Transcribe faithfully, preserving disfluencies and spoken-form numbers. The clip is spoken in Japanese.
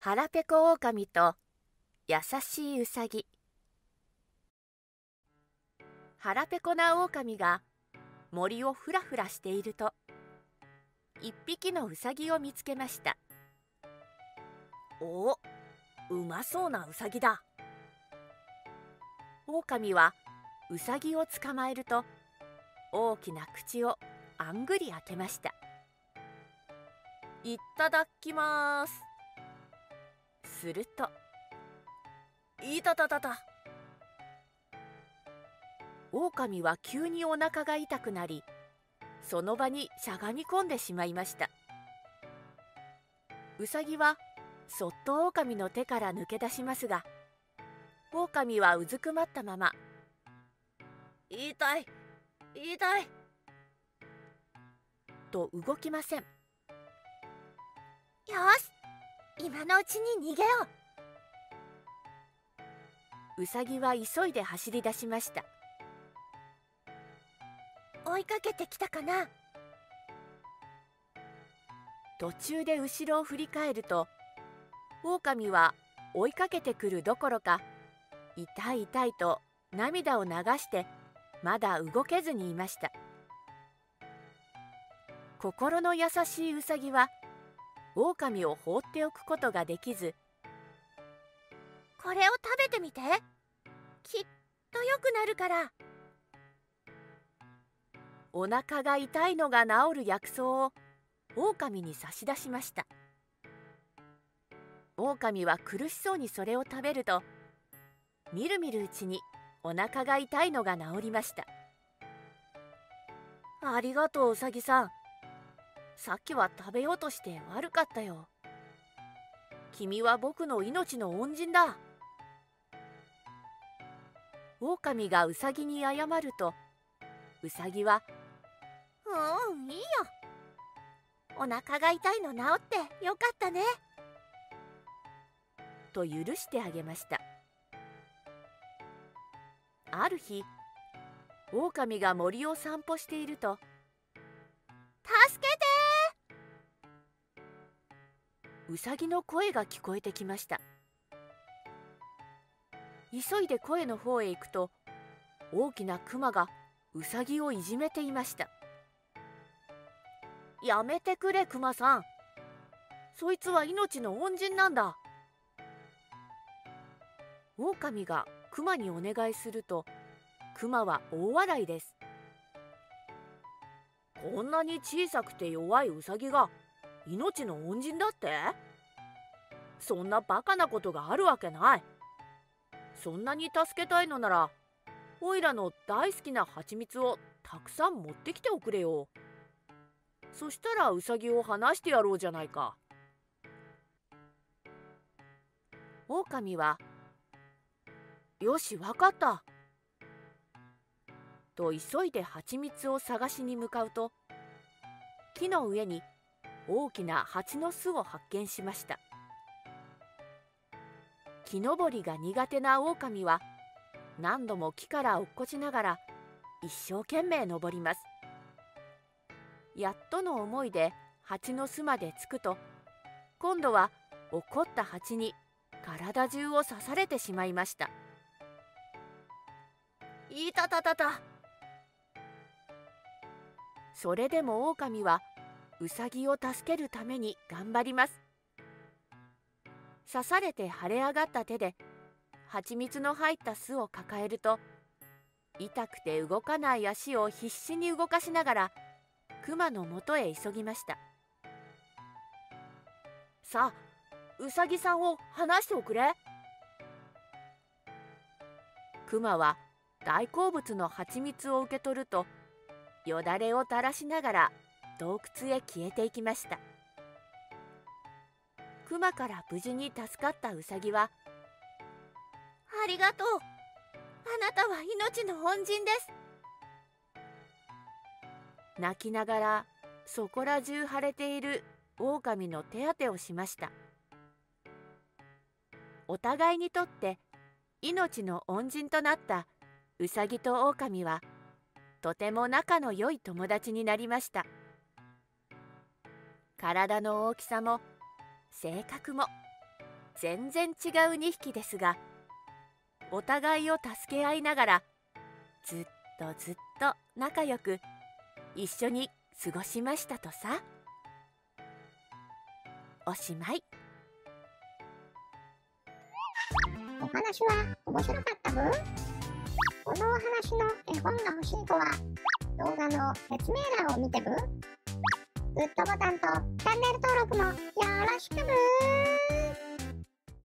腹ペコオオカミと優しいうさぎ。腹ペコなオオカミが森をふらふらしていると、一匹のうさぎを見つけました。おお、うまそうなうさぎだ。オオカミはうさぎを捕まえると、大きな口をあんぐり開けました。いただきます。すると、いたたたた。オオカミは急にお腹が痛くなり、その場にしゃがみ込んでしまいました。うさぎはそっとオオカミの手から抜け出しますが、オオカミはうずくまったまま、痛い痛いと動きません。よし、今のうちに逃げよう。うさぎは急いで走り出しました。追いかけてきたかな。途中で後ろを振り返ると、オオカミは追いかけてくるどころか、痛い痛いと涙を流してまだ動けずにいました。心の優しいうさぎはオオカミを放っておくことができず、これを食べてみて、きっと良くなるから。お腹が痛いのが治る薬草をオオカミに差し出しました。オオカミは苦しそうにそれを食べると、みるみるうちにお腹が痛いのが治りました。ありがとう、うさぎさん。さっきは食べようとして悪かったよ。君は僕の命の恩人だ。オオカミがうさぎに謝ると、うさぎは「うん、いいよ。お腹が痛いの治ってよかったね」と許してあげました。ある日、オオカミが森を散歩していると「助けてー!」うさぎの声が聞こえてきました。急いで声の方へ行くと、大きなクマがうさぎをいじめていました。やめてくれ、クマさん。そいつは命の恩人なんだ。オオカミがクマにお願いすると、クマは大笑いです。こんなに小さくて弱いウサギが命の恩人だって？そんなバカなことがあるわけない。そんなに助けたいのなら、おいらの大好きな蜂蜜をたくさん持ってきておくれよ。そしたらウサギを放してやろうじゃないか。オオカミは「よし、わかった」と急いで蜂蜜を探しに向かうと、木の上に大きな蜂の巣を発見しました。木登りが苦手なオオカミは何度も木から落っこちながら一生懸命登ります。やっとの思いで蜂の巣までつくと、今度は怒った蜂に体中を刺されてしまいました。いたたたた。それでもオオカミはウサギを助けるために頑張ります。刺されて腫れ上がった手で蜂蜜の入った巣を抱えると、痛くて動かない足を必死に動かしながらクマのもとへ急ぎました。さあ、ウサギさんを離しておくれ。クマは大好物の蜂蜜を受け取ると、よだれを垂らしながら洞窟へ消えていきました。クマから無事に助かったウサギは、ありがとう。あなたは命の恩人です。泣きながらそこら中腫れているオオカミの手当てをしました。お互いにとって命の恩人となったウサギとオオカミは、とても仲の良い友達になりました。体の大きさも性格も全然違うにひきですが、お互いを助け合いながらずっとずっと仲良く一緒に過ごしましたとさ。おしまい。お話は面白かったブー。このお話の絵本が欲しい子は動画の説明欄を見てブー。グッドボタンとチャンネル登録もよろしくブー。